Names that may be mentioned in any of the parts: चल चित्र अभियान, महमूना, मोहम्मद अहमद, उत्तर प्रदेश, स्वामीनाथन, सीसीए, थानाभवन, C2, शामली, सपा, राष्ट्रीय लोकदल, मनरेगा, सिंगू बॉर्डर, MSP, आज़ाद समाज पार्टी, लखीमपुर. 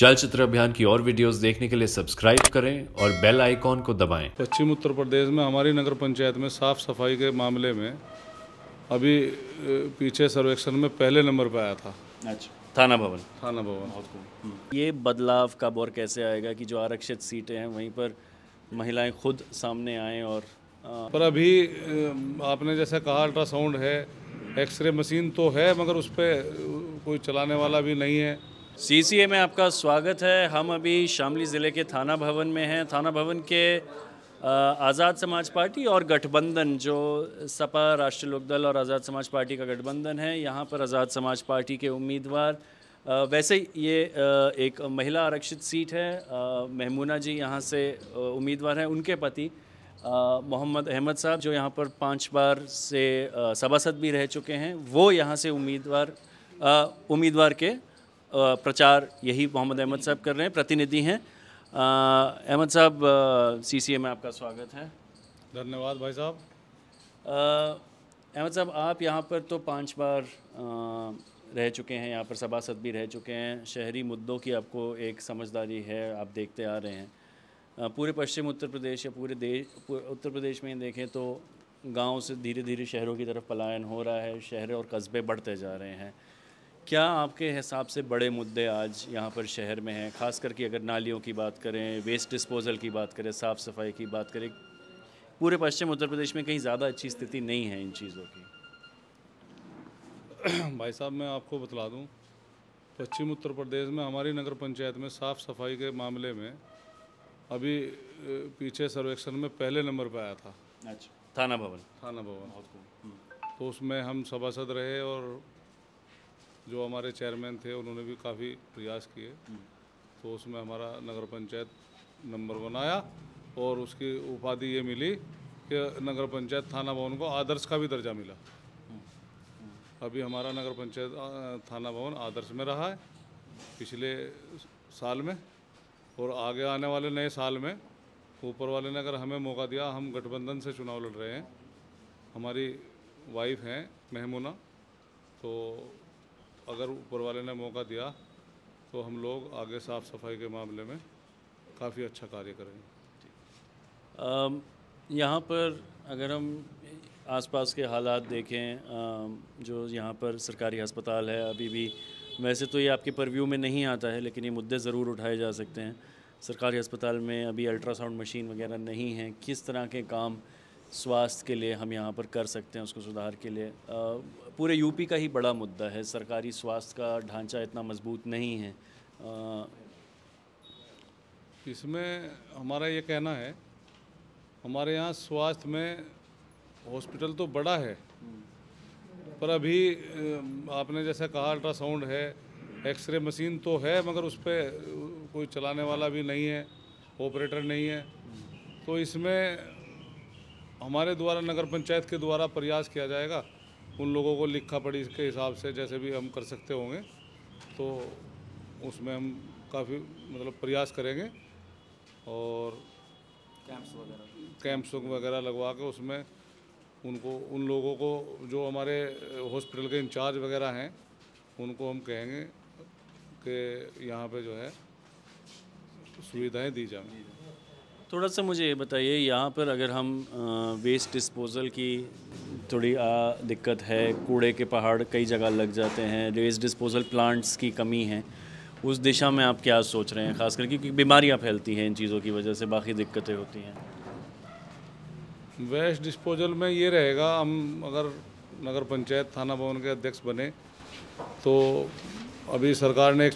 चल चित्र अभियान की और वीडियोस देखने के लिए सब्सक्राइब करें और बेल आइकॉन को दबाएं। पश्चिम उत्तर प्रदेश में हमारी नगर पंचायत में साफ सफाई के मामले में अभी पीछे सर्वेक्षण में पहले नंबर पर आया था। अच्छा, थाना भवन। ये बदलाव कब और कैसे आएगा कि जो आरक्षित सीटें हैं वहीं पर महिलाएं खुद सामने आएँ? और पर अभी आपने जैसा कहा अल्ट्रासाउंड है, एक्सरे मशीन तो है मगर उस पर कोई चलाने वाला भी नहीं है। सीसीए में आपका स्वागत है। हम अभी शामली ज़िले के थाना भवन में हैं। थाना भवन के आज़ाद समाज पार्टी और गठबंधन, जो सपा, राष्ट्रीय लोकदल और आज़ाद समाज पार्टी का गठबंधन है, यहाँ पर आज़ाद समाज पार्टी के उम्मीदवार, वैसे ये एक महिला आरक्षित सीट है, महमूना जी यहाँ से उम्मीदवार हैं। उनके पति मोहम्मद अहमद साहब, जो यहाँ पर 5 बार से सभासद भी रह चुके हैं, वो यहाँ से उम्मीदवार के प्रचार यही मोहम्मद अहमद साहब कर रहे हैं, प्रतिनिधि हैं। अहमद साहब, सीसीए में आपका स्वागत है। धन्यवाद भाई साहब। अहमद साहब, आप यहाँ पर तो 5 बार रह चुके हैं, यहाँ पर सभासद भी रह चुके हैं, शहरी मुद्दों की आपको एक समझदारी है, आप देखते आ रहे हैं। पूरे पश्चिम उत्तर प्रदेश या पूरे उत्तर प्रदेश में देखें तो गाँव से धीरे धीरे शहरों की तरफ पलायन हो रहा है, शहर और कस्बे बढ़ते जा रहे हैं। क्या आपके हिसाब से बड़े मुद्दे आज यहाँ पर शहर में हैं, खास करके अगर नालियों की बात करें, वेस्ट डिस्पोजल की बात करें, साफ़ सफाई की बात करें? पूरे पश्चिम उत्तर प्रदेश में कहीं ज़्यादा अच्छी स्थिति नहीं है इन चीज़ों की। भाई साहब, मैं आपको बतला दूं, पश्चिम उत्तर प्रदेश में हमारी नगर पंचायत में साफ़ सफाई के मामले में अभी पीछे सर्वेक्षण में पहले नंबर पर आया था। अच्छा, थाना भवन। तो उसमें हम सभासद रहे और जो हमारे चेयरमैन थे उन्होंने भी काफ़ी प्रयास किए, तो उसमें हमारा नगर पंचायत नंबर 1 आया और उसकी उपाधि ये मिली कि नगर पंचायत थाना भवन को आदर्श का भी दर्जा मिला। अभी हमारा नगर पंचायत थाना भवन आदर्श में रहा है पिछले साल में, और आगे आने वाले नए साल में ऊपर वाले ने अगर हमें मौका दिया, हम गठबंधन से चुनाव लड़ रहे हैं, हमारी वाइफ हैं महमूना, तो अगर ऊपर वाले ने मौका दिया तो हम लोग आगे साफ़ सफाई के मामले में काफ़ी अच्छा कार्य करेंगे। यहाँ पर अगर हम आसपास के हालात देखें, जो यहाँ पर सरकारी अस्पताल है, अभी भी वैसे तो ये आपके परव्यू में नहीं आता है लेकिन ये मुद्दे ज़रूर उठाए जा सकते हैं। सरकारी अस्पताल में अभी अल्ट्रासाउंड मशीन वगैरह नहीं है। किस तरह के काम स्वास्थ्य के लिए हम यहाँ पर कर सकते हैं उसको सुधार के लिए? पूरे यूपी का ही बड़ा मुद्दा है, सरकारी स्वास्थ्य का ढांचा इतना मजबूत नहीं है। इसमें हमारा ये कहना है, हमारे यहाँ स्वास्थ्य में हॉस्पिटल तो बड़ा है पर अभी आपने जैसा कहा अल्ट्रासाउंड है, एक्सरे मशीन तो है मगर उस पर कोई चलाने वाला भी नहीं है, ऑपरेटर नहीं है। तो इसमें हमारे द्वारा, नगर पंचायत के द्वारा प्रयास किया जाएगा, उन लोगों को लिखा पढ़ी के हिसाब से जैसे भी हम कर सकते होंगे तो उसमें हम काफ़ी प्रयास करेंगे और कैंप्स वगैरह लगवा के उसमें उनको, उन लोगों को जो हमारे हॉस्पिटल के इंचार्ज वगैरह हैं, उनको हम कहेंगे कि यहाँ पे जो है सुविधाएं दी जाएँ। थोड़ा सा मुझे ये बताइए, यहाँ पर अगर हम वेस्ट डिस्पोज़ल की थोड़ी दिक्कत है, कूड़े के पहाड़ कई जगह लग जाते हैं, वेस्ट डिस्पोज़ल प्लांट्स की कमी है, उस दिशा में आप क्या सोच रहे हैं? खास करके क्योंकि बीमारियाँ फैलती हैं इन चीज़ों की वजह से, बाकी दिक्कतें होती हैं। वेस्ट डिस्पोज़ल में ये रहेगा, हम अगर नगर पंचायत थाना भवन के अध्यक्ष बने तो अभी सरकार ने एक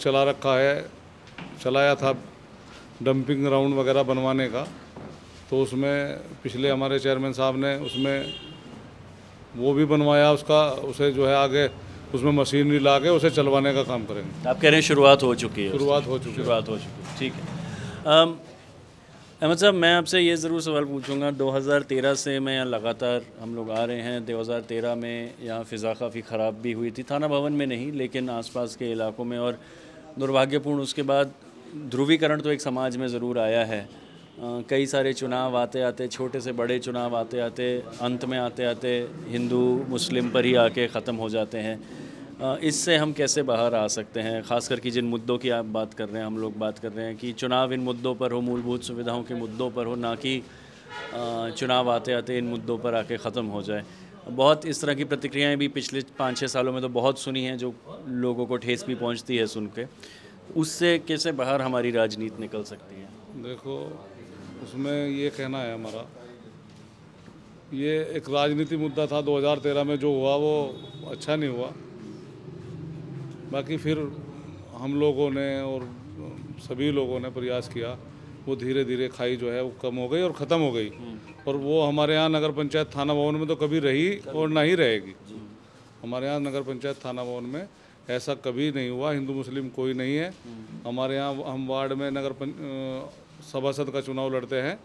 चलाया था डंपिंग ग्राउंड वगैरह बनवाने का, तो उसमें पिछले हमारे चेयरमैन साहब ने उसमें वो भी बनवाया, उसे जो है आगे उसमें मशीनरी ला के उसे चलवाने का काम करेंगे। आप कह रहे हैं शुरुआत हो चुकी है। ठीक है। अहमद साहब, मैं आपसे ये ज़रूर सवाल पूछूंगा, 2013 से मैं यहाँ लगातार हम लोग आ रहे हैं। 2013 में यहाँ फ़िज़ा काफ़ी ख़राब भी हुई थी, थाना भवन में नहीं लेकिन आसपास के इलाकों में, और दुर्भाग्यपूर्ण उसके बाद ध्रुवीकरण तो एक समाज में ज़रूर आया है। कई सारे चुनाव आते आते, छोटे से बड़े चुनाव आते आते, अंत में आते आते हिंदू मुस्लिम पर ही आके ख़त्म हो जाते हैं। इससे हम कैसे बाहर आ सकते हैं, ख़ास करके जिन मुद्दों की आप बात कर रहे हैं, हम लोग बात कर रहे हैं कि चुनाव इन मुद्दों पर हो, मूलभूत सुविधाओं के मुद्दों पर हो, ना कि चुनाव आते आते इन मुद्दों पर आके ख़त्म हो जाए। बहुत इस तरह की प्रतिक्रियाएं भी पिछले 5-6 सालों में तो बहुत सुनी हैं, जो लोगों को ठेस भी पहुंचती है सुन के। उससे कैसे बाहर हमारी राजनीति निकल सकती है? देखो, उसमें ये कहना है हमारा, ये एक राजनीति मुद्दा था 2013 में, जो हुआ वो अच्छा नहीं हुआ। बाकी फिर हम लोगों ने और सभी लोगों ने प्रयास किया, वो धीरे धीरे खाई जो है वो कम हो गई और ख़त्म हो गई। और वो हमारे यहाँ नगर पंचायत थाना भवन में तो कभी रही और ना ही रहेगी। हमारे यहाँ नगर पंचायत थाना भवन में ऐसा कभी नहीं हुआ, हिंदू मुस्लिम कोई नहीं है। हमारे यहाँ हम वार्ड में सभासद का चुनाव लड़ते हैं,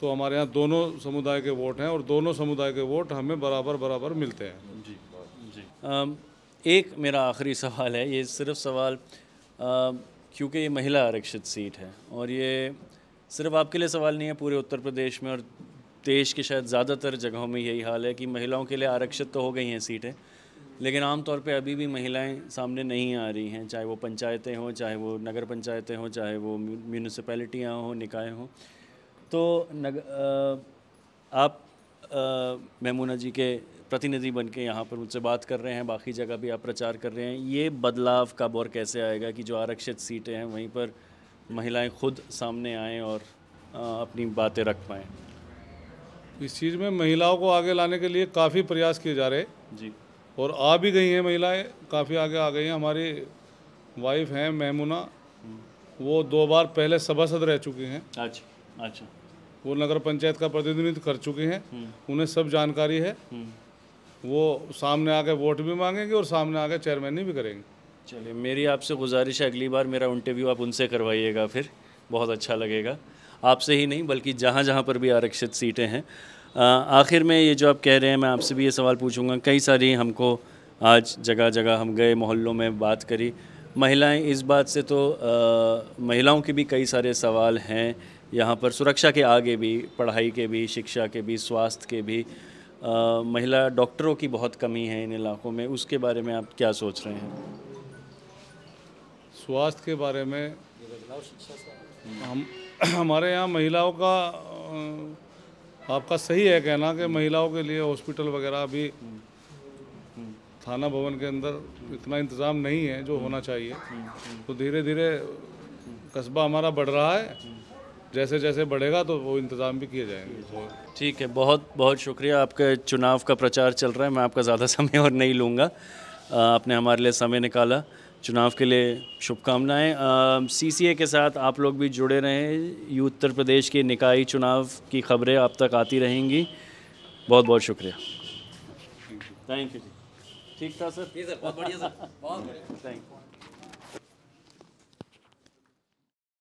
तो हमारे यहाँ दोनों समुदाय के वोट हैं और दोनों समुदाय के वोट हमें बराबर मिलते हैं। जी जी। एक मेरा आखिरी सवाल है, ये सिर्फ सवाल, क्योंकि ये महिला आरक्षित सीट है और ये सिर्फ आपके लिए सवाल नहीं है, पूरे उत्तर प्रदेश में और देश के शायद ज़्यादातर जगहों में यही हाल है कि महिलाओं के लिए आरक्षित तो हो गई हैं सीटें, लेकिन आमतौर पे अभी भी महिलाएं सामने नहीं आ रही हैं, चाहे वो पंचायतें हों, चाहे वो नगर पंचायतें हों, चाहे वो म्यूनिसिपैलिटियाँ हों, निकाय हों। तो आप महमूना जी के प्रतिनिधि बन के यहाँ पर मुझसे बात कर रहे हैं, बाकी जगह भी आप प्रचार कर रहे हैं, ये बदलाव कब और कैसे आएगा कि जो आरक्षित सीटें हैं वहीं पर महिलाएं खुद सामने आएं और अपनी बातें रख पाएँ? इस चीज़ में महिलाओं को आगे लाने के लिए काफ़ी प्रयास किए जा रहे हैं जी, और आ भी गई हैं महिलाएं, काफ़ी आगे आ गई हैं। हमारी वाइफ हैं महमूना, वो 2 बार पहले सभासद रह चुकी हैं। अच्छा अच्छा। वो नगर पंचायत का प्रतिनिधित्व कर चुकी हैं, उन्हें सब जानकारी है। वो सामने आके वोट भी मांगेंगे और सामने आके चेयरमैन भी करेंगे। चलिए, मेरी आपसे गुजारिश है, अगली बार मेरा इंटरव्यू आप उनसे करवाइएगा, फिर बहुत अच्छा लगेगा। आपसे ही नहीं बल्कि जहाँ जहाँ पर भी आरक्षित सीटें हैं। आखिर में ये जो आप कह रहे हैं, मैं आपसे भी ये सवाल पूछूंगा, कई सारी हमको आज जगह जगह हम गए, मोहल्लों में बात करी महिलाएं, इस बात से तो महिलाओं के भी कई सारे सवाल हैं यहाँ पर, सुरक्षा के आगे भी, पढ़ाई के भी, शिक्षा के भी, स्वास्थ्य के भी। महिला डॉक्टरों की बहुत कमी है इन इलाकों में, उसके बारे में आप क्या सोच रहे हैं? स्वास्थ्य के बारे में हमारे यहाँ महिलाओं का, आपका सही है कहना कि महिलाओं के लिए हॉस्पिटल वगैरह अभी थाना भवन के अंदर इतना इंतज़ाम नहीं है जो होना चाहिए। तो धीरे धीरे कस्बा हमारा बढ़ रहा है, जैसे जैसे बढ़ेगा तो वो इंतज़ाम भी किए जाएंगे। ठीक है, बहुत बहुत शुक्रिया। आपके चुनाव का प्रचार चल रहा है, मैं आपका ज़्यादा समय और नहीं लूँगा, आपने हमारे लिए समय निकाला। चुनाव के लिए शुभकामनाएं। सीसीए के साथ आप लोग भी जुड़े रहें, यूथ उत्तर प्रदेश के निकाय चुनाव की खबरें आप तक आती रहेंगी। बहुत बहुत शुक्रिया, थैंक यू। ठीक था सर? जी सर, बहुत बढ़िया सर, बहुत बढ़िया, थैंक यू।